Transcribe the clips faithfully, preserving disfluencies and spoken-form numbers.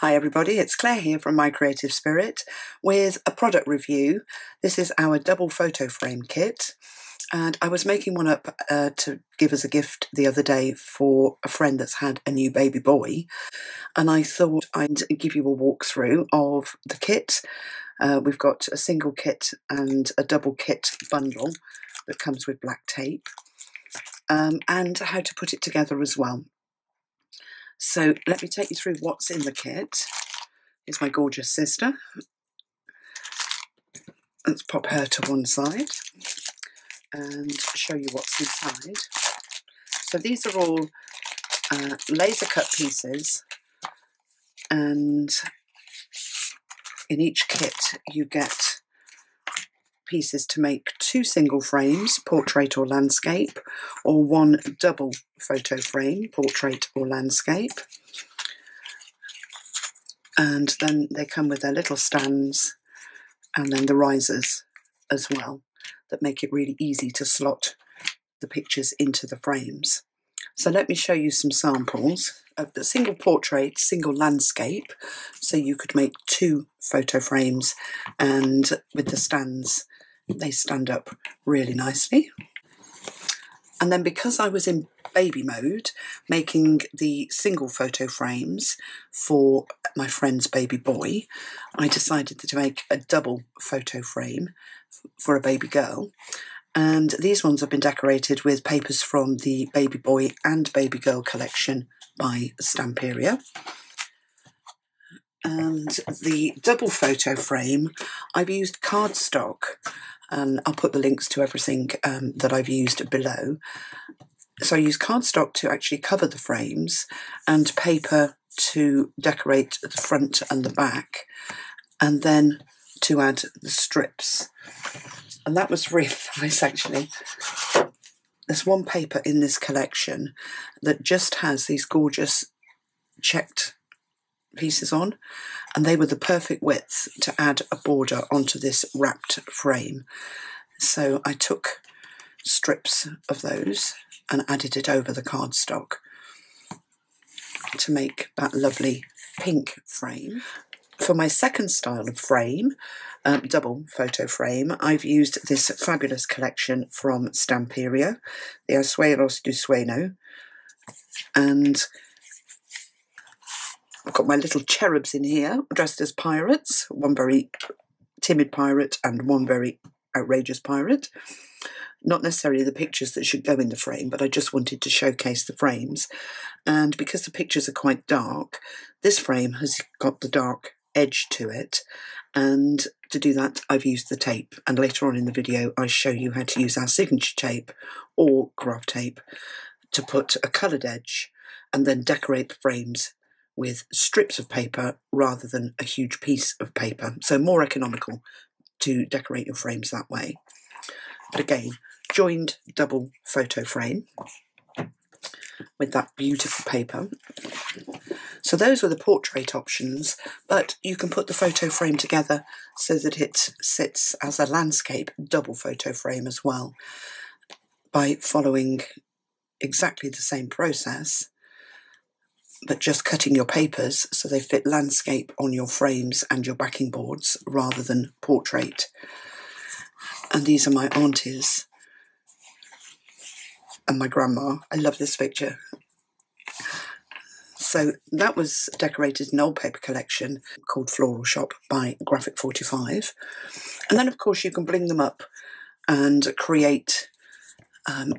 Hi everybody, it's Claire here from My Creative Spirit with a product review. This is our Double Photo Frame Kit, and I was making one up uh, to give as a gift the other day for a friend that's had a new baby boy, and I thought I'd give you a walkthrough of the kit. Uh, we've got a single kit and a double kit bundle that comes with black tape, um, and how to put it together as well. So let me take you through what's in the kit. Here's my gorgeous sister. Let's pop her to one side and show you what's inside. So these are all uh, laser cut pieces, and in each kit you get pieces to make two single frames, portrait or landscape, or one double photo frame, portrait or landscape. And then they come with their little stands and then the risers as well that make it really easy to slot the pictures into the frames. So let me show you some samples of the single portrait, single landscape, so you could make two photo frames, and with the stands they stand up really nicely. And then, because I was in baby mode making the single photo frames for my friend's baby boy, I decided to make a double photo frame for a baby girl, and these ones have been decorated with papers from the Baby Boy and Baby Girl collection by Stamperia. And the double photo frame, I've used cardstock, and I'll put the links to everything um, that I've used below. So I use cardstock to actually cover the frames and paper to decorate the front and the back, and then to add the strips. And that was really nice, actually. There's one paper in this collection that just has these gorgeous checked pieces on, and they were the perfect width to add a border onto this wrapped frame. So I took strips of those and added it over the cardstock to make that lovely pink frame. For my second style of frame, um, double photo frame, I've used this fabulous collection from Stamperia, the Azulejos De Sueno, and I've got my little cherubs in here dressed as pirates, one very timid pirate and one very outrageous pirate. Not necessarily the pictures that should go in the frame, but I just wanted to showcase the frames. And because the pictures are quite dark, this frame has got the dark edge to it. And to do that, I've used the tape. And later on in the video, I show you how to use our signature tape or graph tape to put a coloured edge and then decorate the frames with strips of paper rather than a huge piece of paper. So more economical to decorate your frames that way. But again, joined double photo frame with that beautiful paper. So those were the portrait options, but you can put the photo frame together so that it sits as a landscape double photo frame as well by following exactly the same process, but just cutting your papers so they fit landscape on your frames and your backing boards rather than portrait. And these are my aunties and my grandma. I love this picture. So that was decorated in an old paper collection called Floral Shoppe by Graphic forty-five. And then, of course, you can bling them up and create um,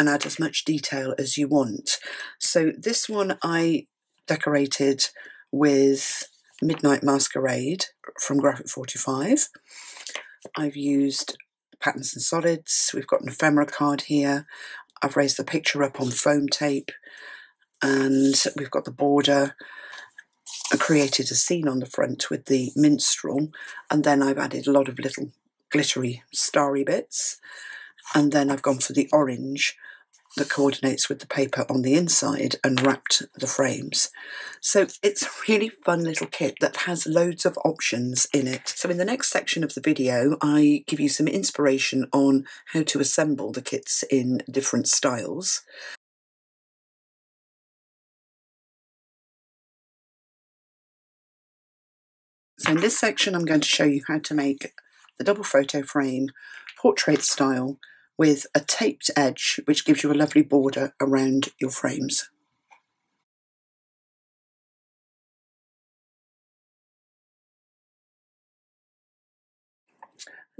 and add as much detail as you want. So this one I decorated with Midnight Masquerade from Graphic forty-five. I've used patterns and solids. We've got an ephemera card here. I've raised the picture up on foam tape, and we've got the border. I created a scene on the front with the minstrel, and then I've added a lot of little glittery starry bits, and then I've gone for the orange that coordinates with the paper on the inside and wrapped the frames. So it's a really fun little kit that has loads of options in it. So in the next section of the video, I give you some inspiration on how to assemble the kits in different styles. So in this section I'm going to show you how to make the double photo frame portrait style with a taped edge, which gives you a lovely border around your frames.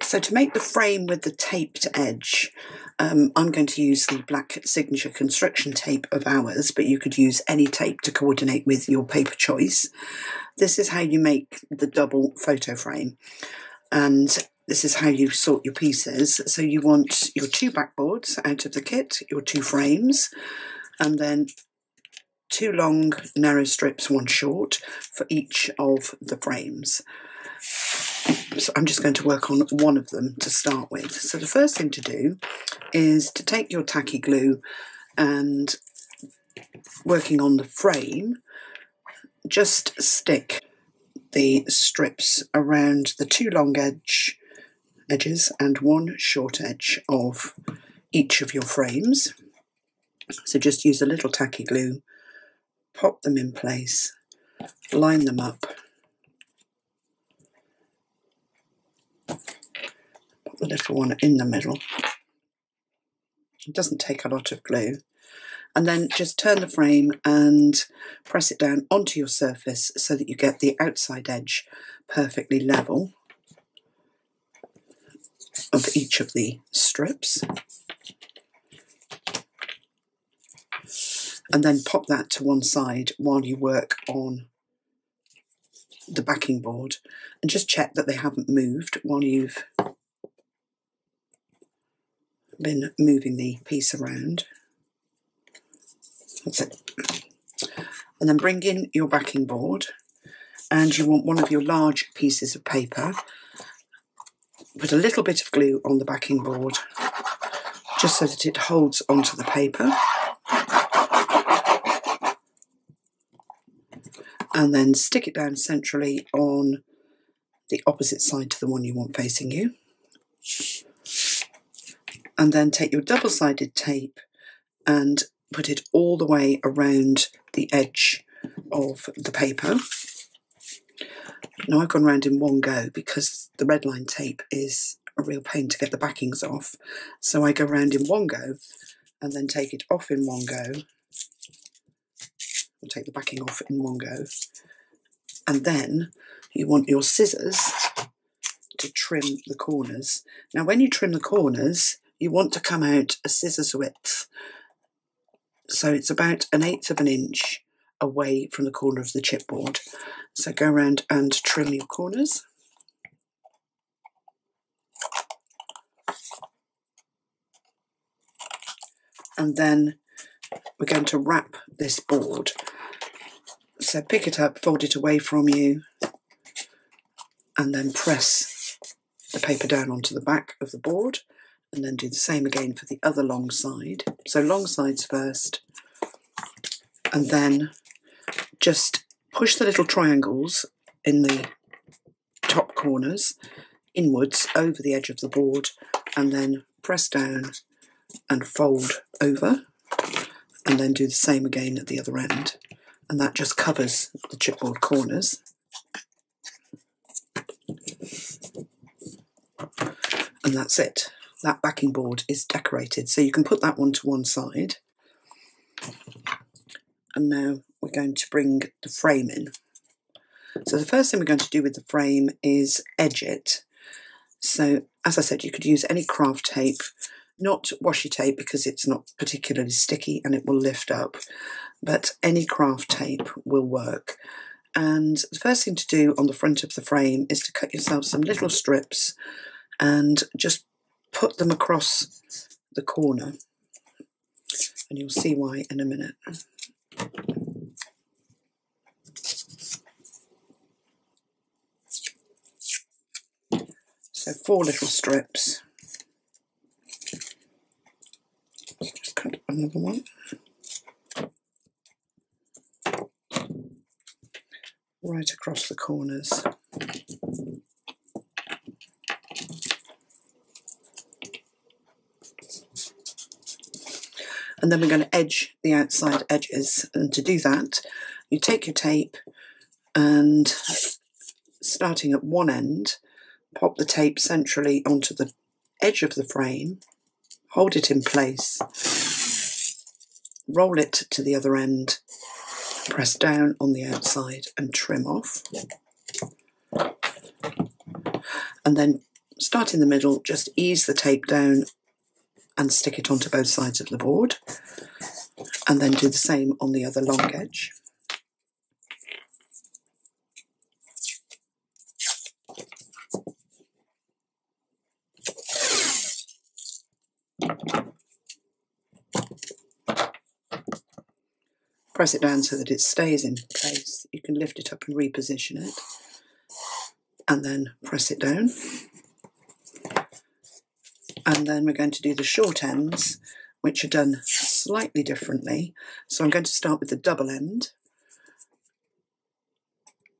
So to make the frame with the taped edge, um, I'm going to use the black signature construction tape of ours, but you could use any tape to coordinate with your paper choice. This is how you make the double photo frame, and this is how you sort your pieces. So you want your two backboards out of the kit, your two frames, and then two long narrow strips, one short, for each of the frames. So I'm just going to work on one of them to start with. So the first thing to do is to take your tacky glue and, working on the frame, just stick the strips around the two long edge edges and one short edge of each of your frames. So just use a little tacky glue, pop them in place, line them up, the little one in the middle. It doesn't take a lot of glue, and then just turn the frame and press it down onto your surface so that you get the outside edge perfectly level of each of the strips, and then pop that to one side while you work on the backing board, and just check that they haven't moved while you've been moving the piece around. That's it. And then bring in your backing board, and you want one of your large pieces of paper. Put a little bit of glue on the backing board just so that it holds onto the paper, and then stick it down centrally on the opposite side to the one you want facing you. And then take your double-sided tape and put it all the way around the edge of the paper. Now I've gone round in one go because the red line tape is a real pain to get the backings off. So I go round in one go and then take it off in one go. I'll take the backing off in one go. And then you want your scissors to trim the corners. Now when you trim the corners, you want to come out a scissors width, so it's about an eighth of an inch away from the corner of the chipboard. So go around and trim your corners. And then we're going to wrap this board. So pick it up, fold it away from you, and then press the paper down onto the back of the board. And then do the same again for the other long side. So long sides first, and then just push the little triangles in the top corners inwards over the edge of the board, and then press down and fold over, and then do the same again at the other end. And that just covers the chipboard corners. And that's it. That backing board is decorated, so you can put that one to one side. And now we're going to bring the frame in. So the first thing we're going to do with the frame is edge it. So as I said, you could use any craft tape, not washi tape because it's not particularly sticky and it will lift up, but any craft tape will work. And the first thing to do on the front of the frame is to cut yourself some little strips and just put them across the corner, and you'll see why in a minute. So four little strips. Just cut another one. Right across the corners. And then we're going to edge the outside edges, and to do that you take your tape and starting at one end, pop the tape centrally onto the edge of the frame, hold it in place, roll it to the other end, press down on the outside and trim off. And then start in the middle, just ease the tape down and stick it onto both sides of the board. And then do the same on the other long edge. Press it down so that it stays in place. You can lift it up and reposition it. And then press it down. And then we're going to do the short ends, which are done slightly differently. So I'm going to start with the double end.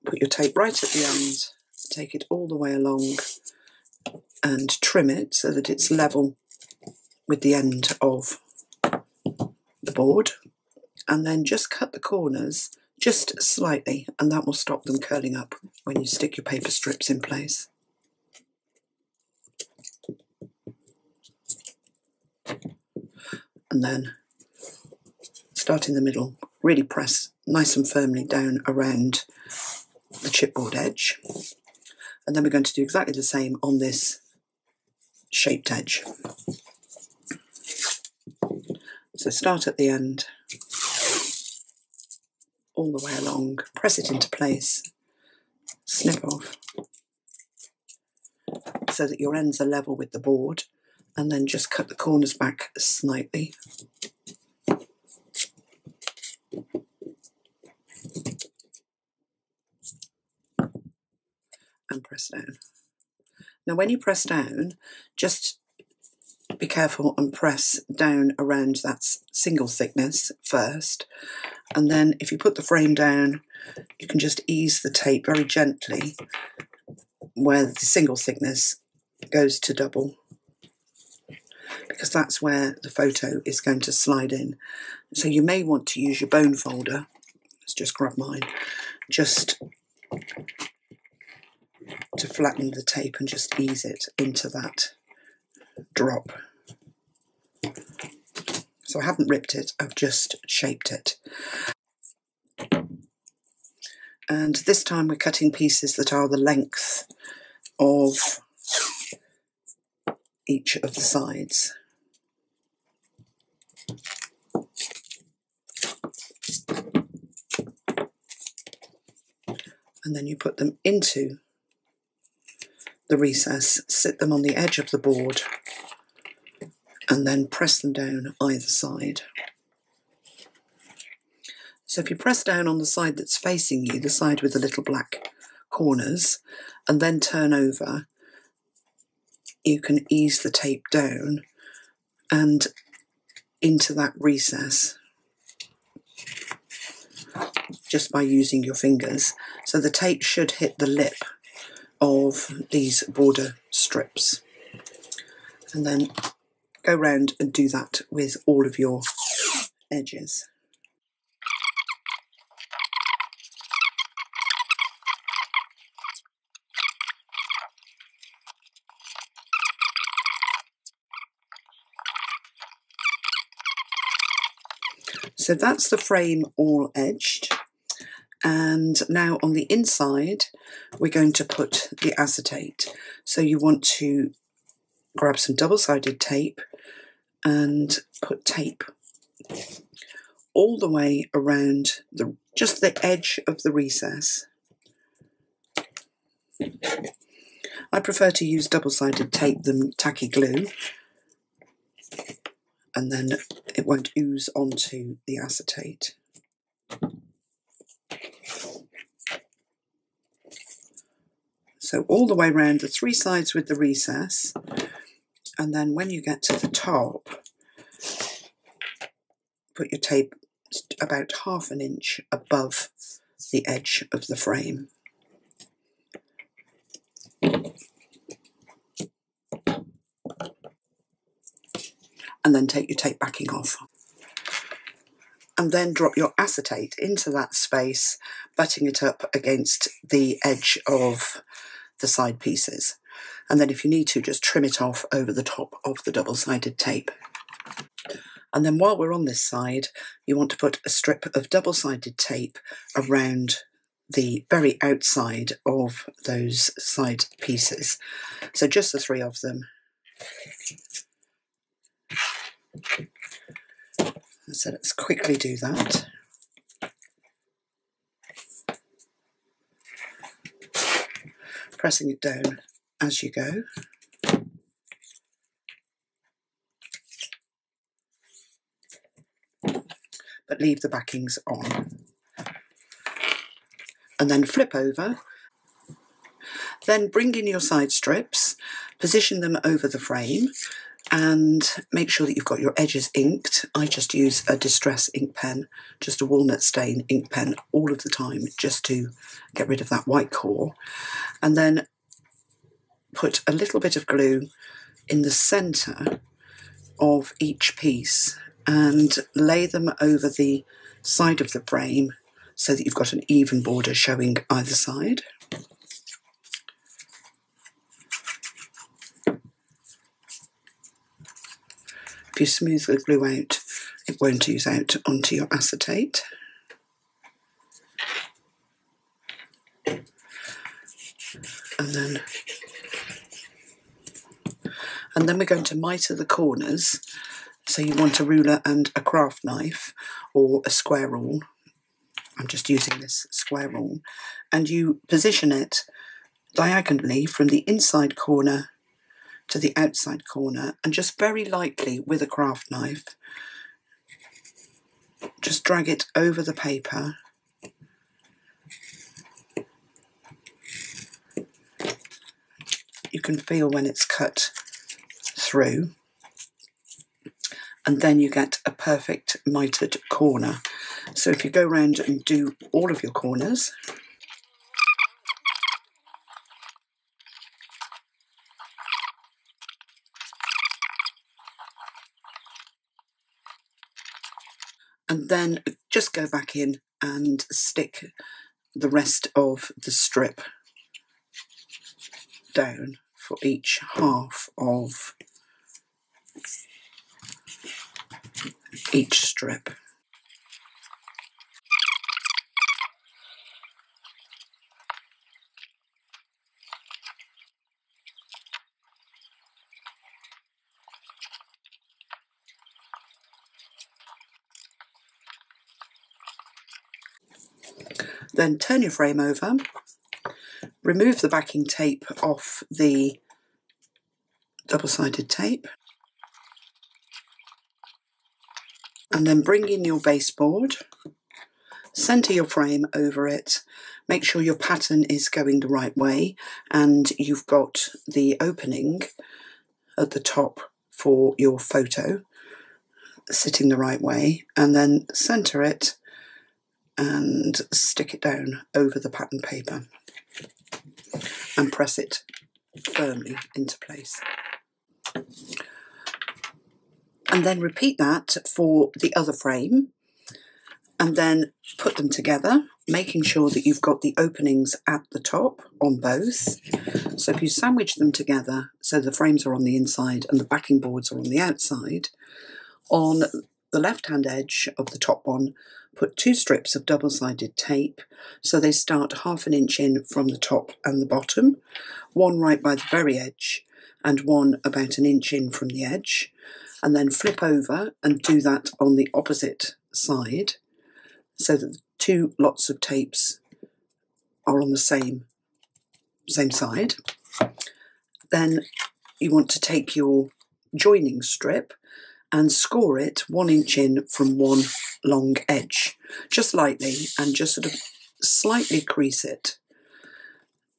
Put your tape right at the end, take it all the way along and trim it so that it's level with the end of the board. And then just cut the corners just slightly, and that will stop them curling up when you stick your paper strips in place. And then start in the middle, really press nice and firmly down around the chipboard edge. And then we're going to do exactly the same on this shaped edge. So start at the end, all the way along, press it into place, snip off so that your ends are level with the board, and then just cut the corners back slightly. And press down. Now when you press down, just be careful and press down around that single thickness first, and then if you put the frame down you can just ease the tape very gently where the single thickness goes to double, because that's where the photo is going to slide in. So you may want to use your bone folder. Let's just grab mine, just to flatten the tape and just ease it into that drop. So I haven't ripped it, I've just shaped it. And this time we're cutting pieces that are the length of each of the sides. And then you put them into the recess, sit them on the edge of the board, and then press them down either side. So if you press down on the side that's facing you, the side with the little black corners, and then turn over, you can ease the tape down and into that recess just by using your fingers. So the tape should hit the lip of these border strips, and then go round and do that with all of your edges. So that's the frame all edged. And now on the inside, we're going to put the acetate. So you want to grab some double-sided tape and put tape all the way around the just the edge of the recess. I prefer to use double-sided tape than tacky glue, and then it won't ooze onto the acetate. So all the way around the three sides with the recess, and then when you get to the top, put your tape about half an inch above the edge of the frame. And then take your tape backing off. and then drop your acetate into that space, butting it up against the edge of the side pieces. And then if you need to, just trim it off over the top of the double-sided tape. And then while we're on this side, you want to put a strip of double-sided tape around the very outside of those side pieces. So just the three of them. So let's quickly do that. Pressing it down as you go. But leave the backings on. And then flip over. Then bring in your side strips, position them over the frame, and make sure that you've got your edges inked. I just use a distress ink pen, just a walnut stain ink pen all of the time, just to get rid of that white core. And then put a little bit of glue in the centre of each piece and lay them over the side of the frame so that you've got an even border showing either side. If you smooth the glue out, it won't ooze out onto your acetate. And then, and then we're going to mitre the corners. So you want a ruler and a craft knife or a square rule. I'm just using this square rule. And you position it diagonally from the inside corner to the outside corner, and just very lightly with a craft knife, just drag it over the paper . You can feel when it's cut through, and then you get a perfect mitered corner. So if you go around and do all of your corners . And then just go back in and stick the rest of the strip down for each half of each strip. Then turn your frame over, remove the backing tape off the double-sided tape, and then bring in your baseboard, centre your frame over it, make sure your pattern is going the right way, and you've got the opening at the top for your photo sitting the right way, and then centre it and stick it down over the pattern paper and press it firmly into place. And then repeat that for the other frame, and then put them together, making sure that you've got the openings at the top on both. So if you sandwich them together, so the frames are on the inside and the backing boards are on the outside, on the left-hand edge of the top one, put two strips of double-sided tape so they start half an inch in from the top and the bottom, one right by the very edge and one about an inch in from the edge, and then flip over and do that on the opposite side so that the two lots of tapes are on the same, same side. Then you want to take your joining strip and score it one inch in from one long edge, just lightly, and just sort of slightly crease it.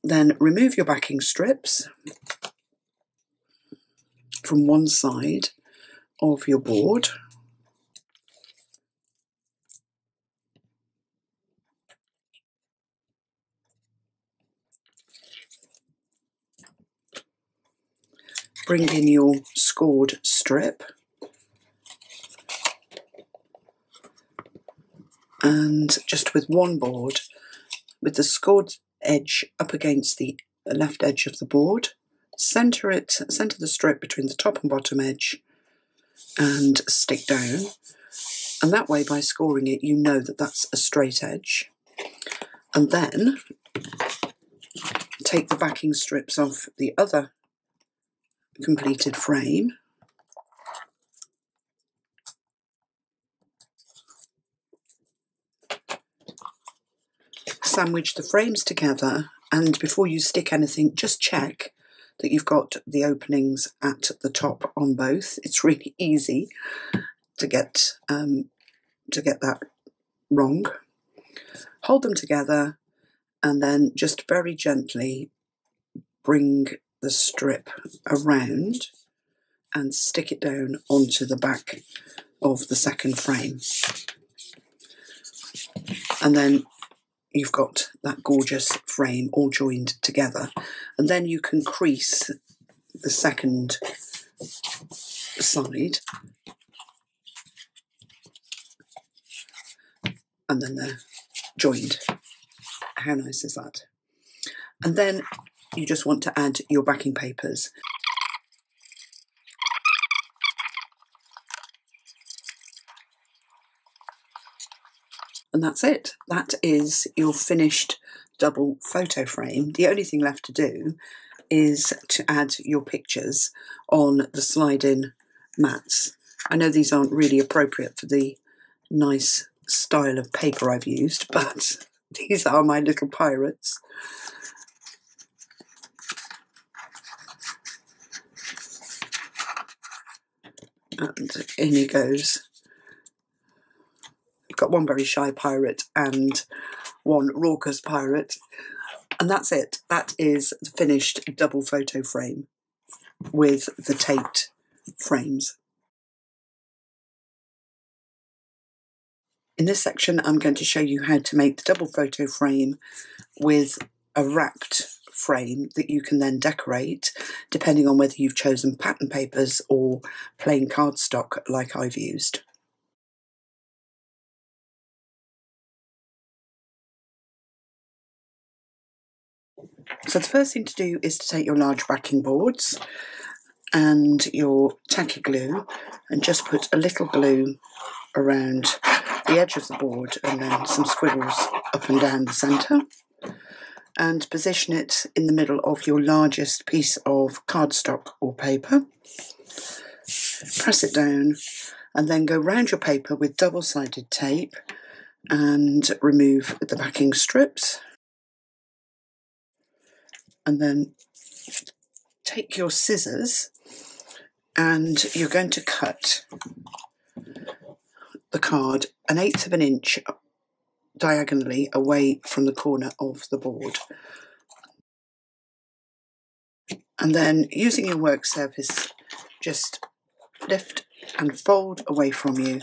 Then remove your backing strips from one side of your board. Bring in your scored strip and just with one board, with the scored edge up against the left edge of the board, centre it, centre the strip between the top and bottom edge and stick down. And that way, by scoring it, you know that that's a straight edge. And then take the backing strips off the other completed frame. Sandwich the frames together, and before you stick anything, just check that you've got the openings at the top on both. It's really easy to get um, to get that wrong. Hold them together and then just very gently bring the strip around and stick it down onto the back of the second frame. And then you've got that gorgeous frame all joined together. And then you can crease the second side. And then they're joined. How nice is that? And then you just want to add your backing papers. And that's it. That is your finished double photo frame. The only thing left to do is to add your pictures on the slide-in mats. I know these aren't really appropriate for the nice style of paper I've used, but these are my little pirates. And in he goes. Got one very shy pirate and one raucous pirate, and that's it. That is the finished double photo frame with the taped frames. In this section I'm going to show you how to make the double photo frame with a wrapped frame that you can then decorate, depending on whether you've chosen pattern papers or plain cardstock like I've used. So the first thing to do is to take your large backing boards and your tacky glue and just put a little glue around the edge of the board and then some squiggles up and down the centre, and position it in the middle of your largest piece of cardstock or paper. Press it down and then go round your paper with double-sided tape and remove the backing strips. And then take your scissors and you're going to cut the card an eighth of an inch diagonally away from the corner of the board. And then, using your work surface, just lift and fold away from you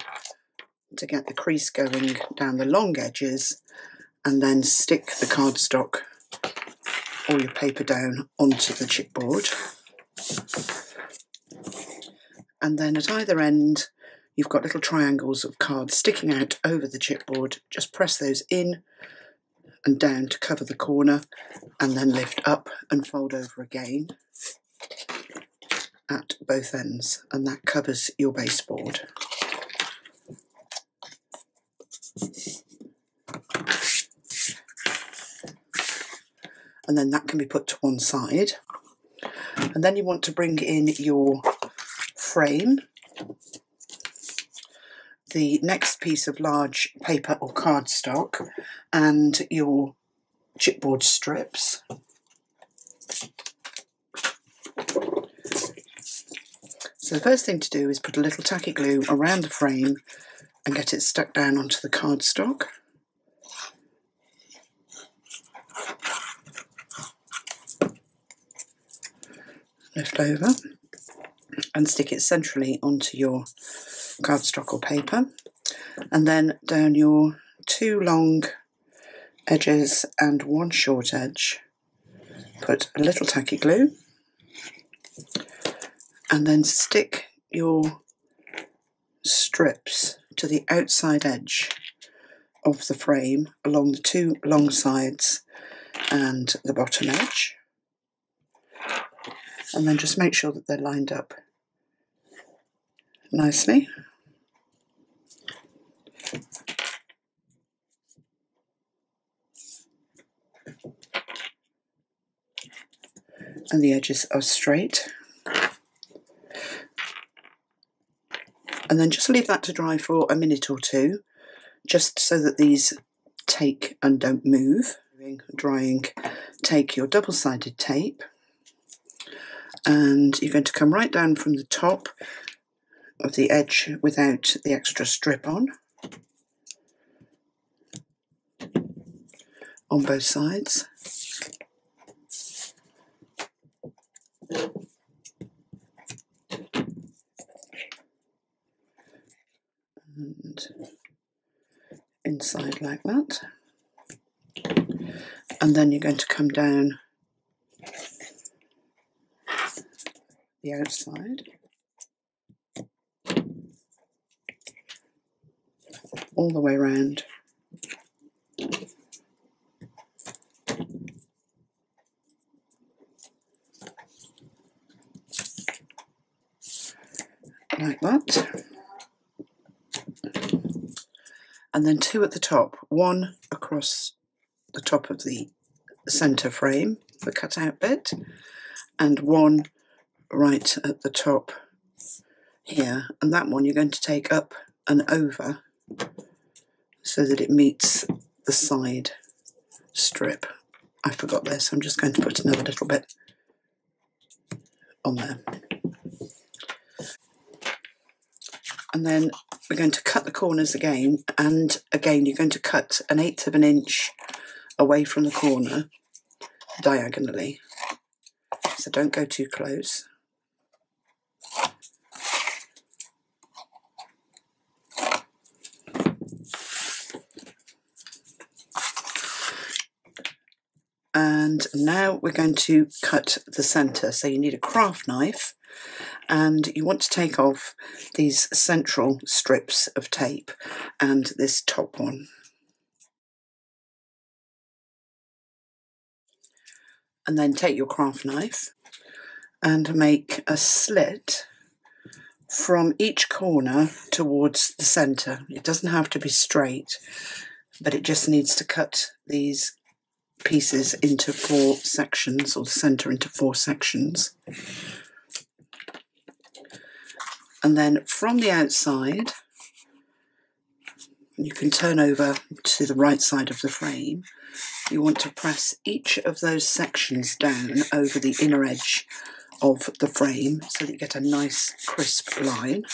to get the crease going down the long edges, and then stick the cardstock or your paper down onto the chipboard. And then at either end, you've got little triangles of card sticking out over the chipboard. Just press those in and down to cover the corner, and then lift up and fold over again at both ends, and that covers your baseboard. And then that can be put to one side. And then you want to bring in your frame, the next piece of large paper or cardstock, and your chipboard strips. So the first thing to do is put a little tacky glue around the frame and get it stuck down onto the cardstock. Lift over and stick it centrally onto your cardstock or paper, and then down your two long edges and one short edge, put a little tacky glue, and then stick your strips to the outside edge of the frame along the two long sides and the bottom edge, and then just make sure that they're lined up nicely. And the edges are straight. And then just leave that to dry for a minute or two, just so that these take and don't move. Drying, take your double-sided tape, and you're going to come right down from the top of the edge without the extra strip on, on both sides. And inside like that, and then you're going to come down the outside all the way around, like that. And then two at the top, one across the top of the centre frame, the cutout bit, and one right at the top here. And that one you're going to take up and over so that it meets the side strip. I forgot this, I'm just going to put another little bit on there. And then we're going to cut the corners again, and again you're going to cut an eighth of an inch away from the corner diagonally, so don't go too close. And now we're going to cut the centre, so you need a craft knife. And you want to take off these central strips of tape and this top one. And then take your craft knife and make a slit from each corner towards the centre. It doesn't have to be straight, but it just needs to cut these pieces into four sections, or the centre into four sections. And then from the outside, you can turn over to the right side of the frame, you want to press each of those sections down over the inner edge of the frame so that you get a nice crisp line.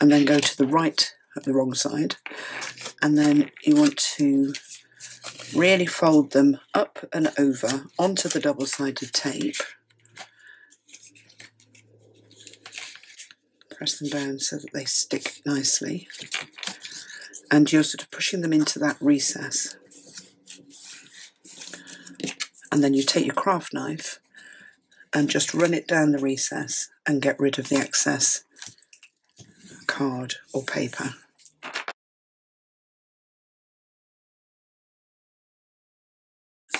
And then go to the right of the wrong side, and then you want to really fold them up and over onto the double-sided tape. Press them down so that they stick nicely, and you're sort of pushing them into that recess. And then you take your craft knife and just run it down the recess and get rid of the excess card or paper.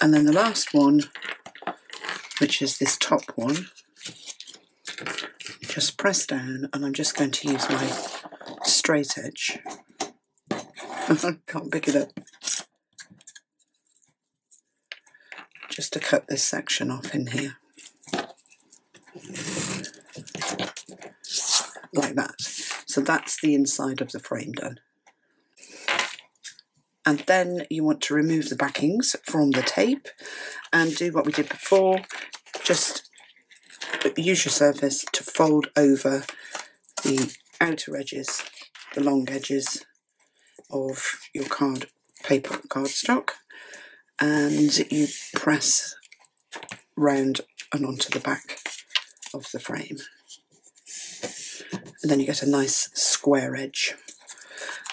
And then the last one, which is this top one, just press down, and I'm just going to use my straight edge. I can't pick it up. Just to cut this section off in here. Like that. So that's the inside of the frame done. And then you want to remove the backings from the tape and do what we did before, just use your surface to fold over the outer edges, the long edges of your card paper cardstock, and you press round and onto the back of the frame. And then you get a nice square edge.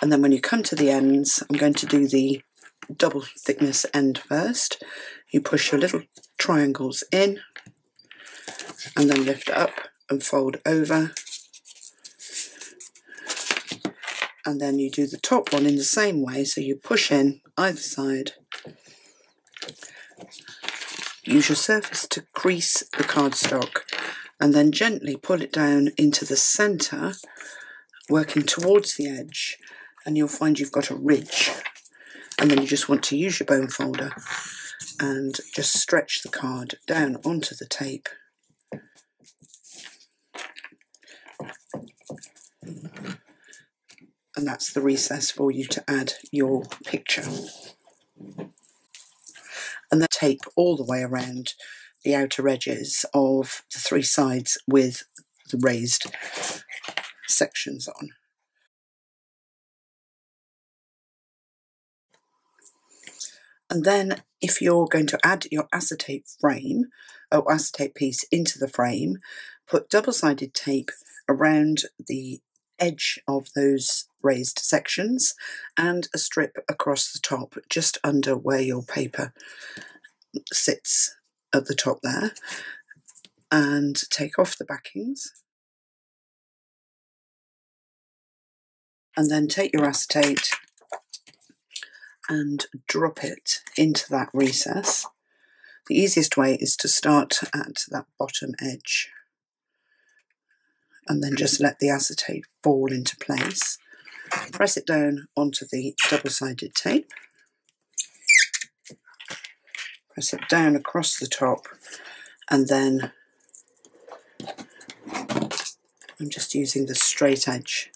And then when you come to the ends, I'm going to do the double thickness end first. You push your little triangles in and then lift up and fold over and then you do the top one in the same way, so you push in either side. Use your surface to crease the cardstock and then gently pull it down into the centre, working towards the edge, and you'll find you've got a ridge. And then you just want to use your bone folder and just stretch the card down onto the tape. And that's the recess for you to add your picture. And then tape all the way around the outer edges of the three sides with the raised sections on. And then if you're going to add your acetate frame or acetate piece into the frame, put double-sided tape around the edge of those raised sections and a strip across the top just under where your paper sits at the top there, and take off the backings. And then take your acetate and drop it into that recess. The easiest way is to start at that bottom edge and then just let the acetate fall into place. Press it down onto the double-sided tape. Press it down across the top, and then I'm just using the straight edge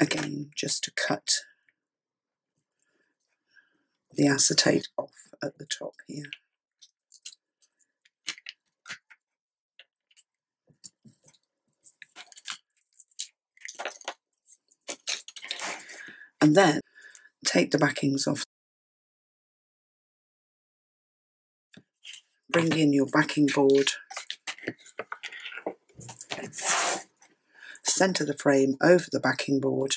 again just to cut the acetate off at the top here. And then take the backings off. Bring in your backing board. Centre the frame over the backing board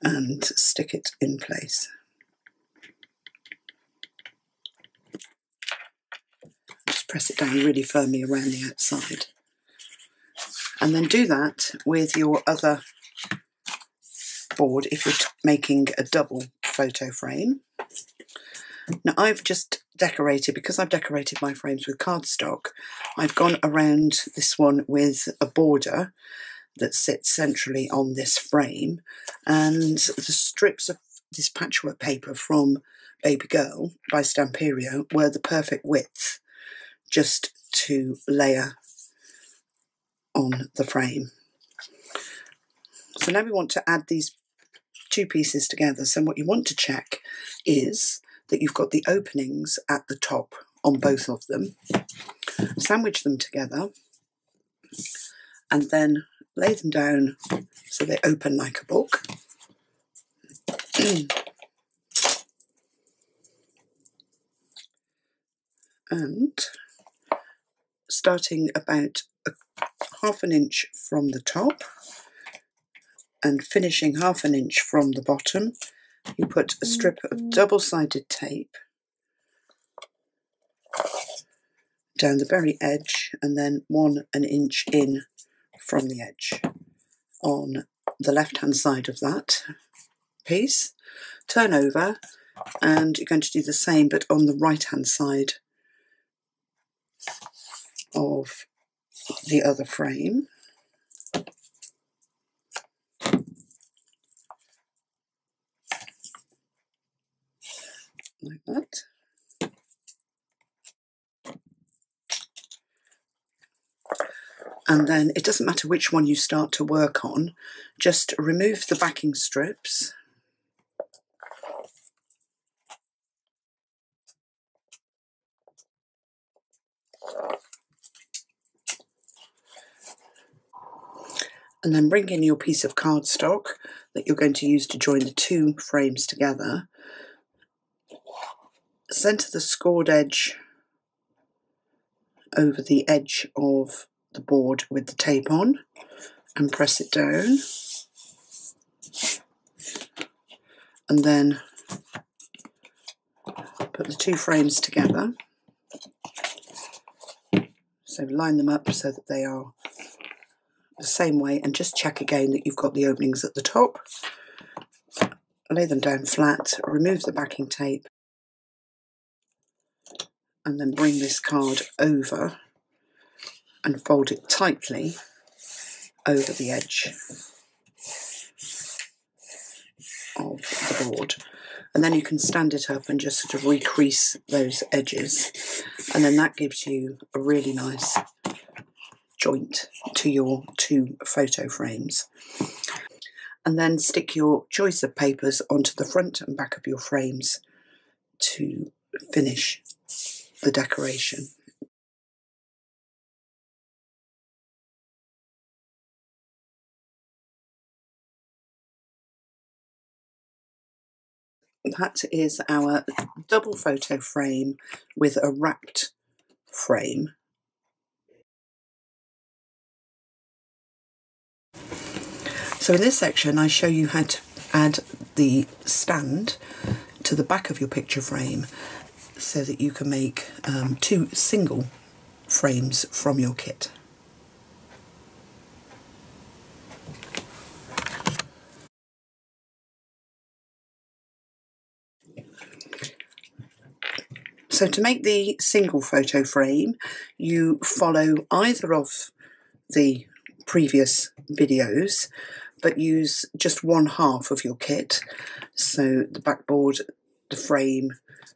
and stick it in place. Just press it down really firmly around the outside. And then do that with your other board if you're making a double photo frame. Now I've just decorated, because I've decorated my frames with cardstock, I've gone around this one with a border that sits centrally on this frame, and the strips of this patchwork paper from Baby Girl by Stamperia were the perfect width just to layer on the frame. So now we want to add these two pieces together. So what you want to check is that you've got the openings at the top on both of them. Sandwich them together and then lay them down so they open like a book. And starting about a half an inch from the top and finishing half an inch from the bottom, you put a strip of double-sided tape down the very edge and then one an inch in from the edge on the left-hand side of that piece. Turn over and you're going to do the same but on the right-hand side of the other frame. Like that. And then it doesn't matter which one you start to work on, just remove the backing strips and then bring in your piece of cardstock that you're going to use to join the two frames together. Centre the scored edge over the edge of the board with the tape on and press it down, and then put the two frames together, so line them up so that they are the same way, and just check again that you've got the openings at the top lay them down flat, remove the backing tape, and then bring this card over and fold it tightly over the edge of the board. And then you can stand it up and just sort of recrease those edges. And then that gives you a really nice joint to your two photo frames. And then stick your choice of papers onto the front and back of your frames to finish the decoration. That is our double photo frame with a wrapped frame. So in this section I show you how to add the stand to the back of your picture frame so that you can make um, two single frames from your kit. So to make the single photo frame, you follow either of the previous videos, but use just one half of your kit. So the backboard, the frame,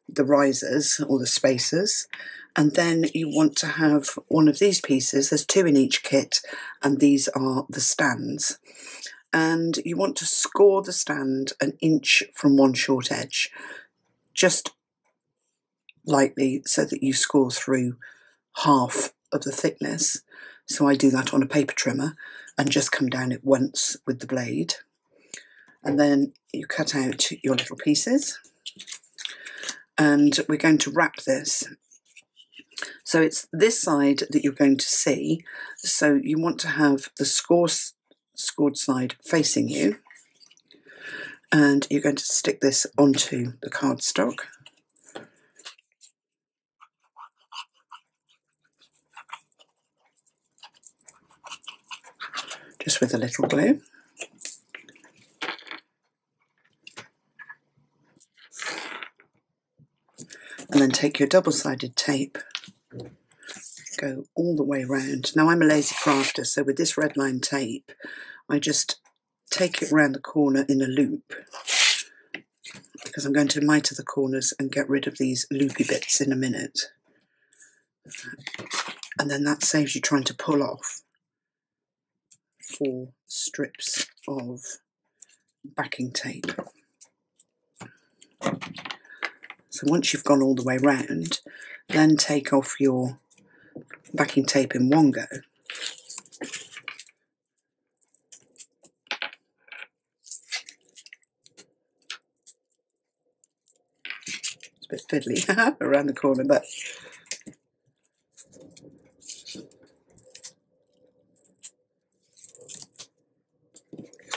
the risers or the spacers, and then you want to have one of these pieces. There's two in each kit, and these are the stands. And you want to score the stand an inch from one short edge, just lightly, so that you score through half of the thickness. So I do that on a paper trimmer and just come down it once with the blade, and then you cut out your little pieces, and we're going to wrap this. So it's this side that you're going to see, so you want to have the score scored side facing you, and you're going to stick this onto the cardstock. Just with a little glue. And then take your double-sided tape, go all the way round. Now I'm a lazy crafter, so with this red line tape, I just take it round the corner in a loop, because I'm going to miter the corners and get rid of these loopy bits in a minute. And then that saves you trying to pull off four strips of backing tape. So once you've gone all the way round, then take off your backing tape in one go. It's a bit fiddly around the corner, but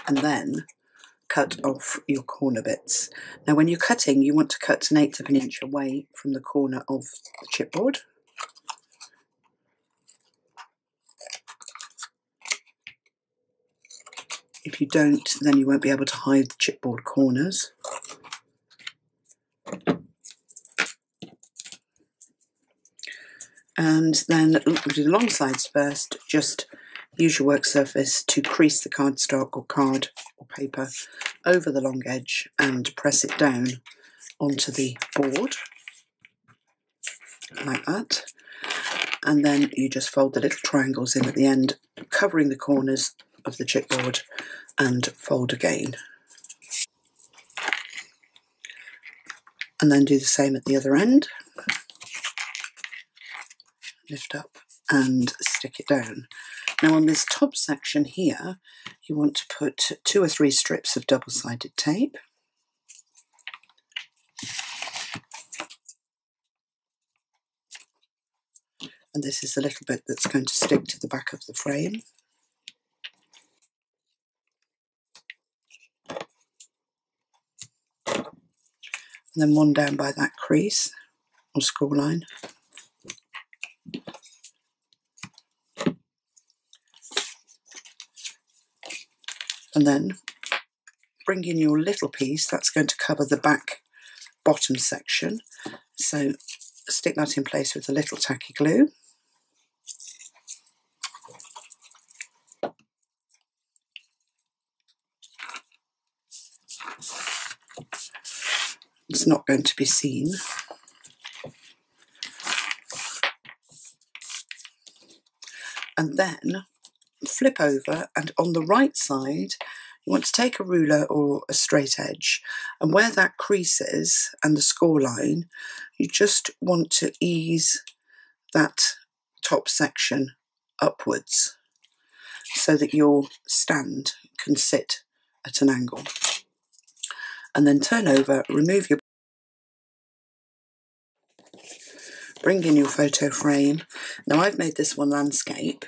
and then cut off your corner bits. Now when you're cutting, you want to cut an eighth of an inch away from the corner of the chipboard. If you don't, then you won't be able to hide the chipboard corners. And then we'll do the long sides first. Just use your work surface to crease the cardstock or card or paper over the long edge and press it down onto the board like that. And then you just fold the little triangles in at the end, covering the corners of the chipboard, and fold again. And then do the same at the other end. Lift up and stick it down. Now on this top section here, you want to put two or three strips of double-sided tape. And this is the little bit that's going to stick to the back of the frame. And then one down by that crease or score line. And then bring in your little piece that's going to cover the back bottom section. So stick that in place with a little tacky glue. It's not going to be seen. And then flip over, and on the right side you want to take a ruler or a straight edge, and where that crease is and the score line, you just want to ease that top section upwards so that your stand can sit at an angle. And then turn over, remove your, bring in your photo frame. Now I've made this one landscape,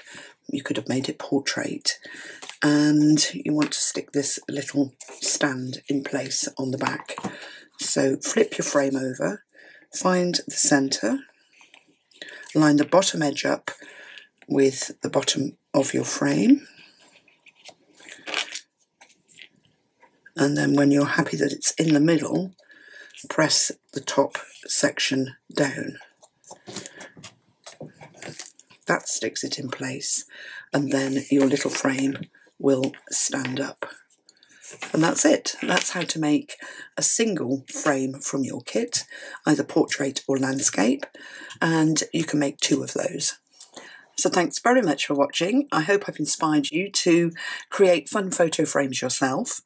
you could have made it portrait, and you want to stick this little stand in place on the back. So flip your frame over, find the centre, line the bottom edge up with the bottom of your frame. And then when you're happy that it's in the middle, press the top section down. That sticks it in place, and then your little frame will stand up. And that's it. That's how to make a single frame from your kit, either portrait or landscape, and you can make two of those. So thanks very much for watching. I hope I've inspired you to create fun photo frames yourself.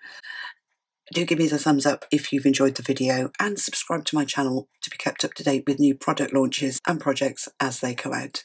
Do give me the thumbs up if you've enjoyed the video, and subscribe to my channel to be kept up to date with new product launches and projects as they come out.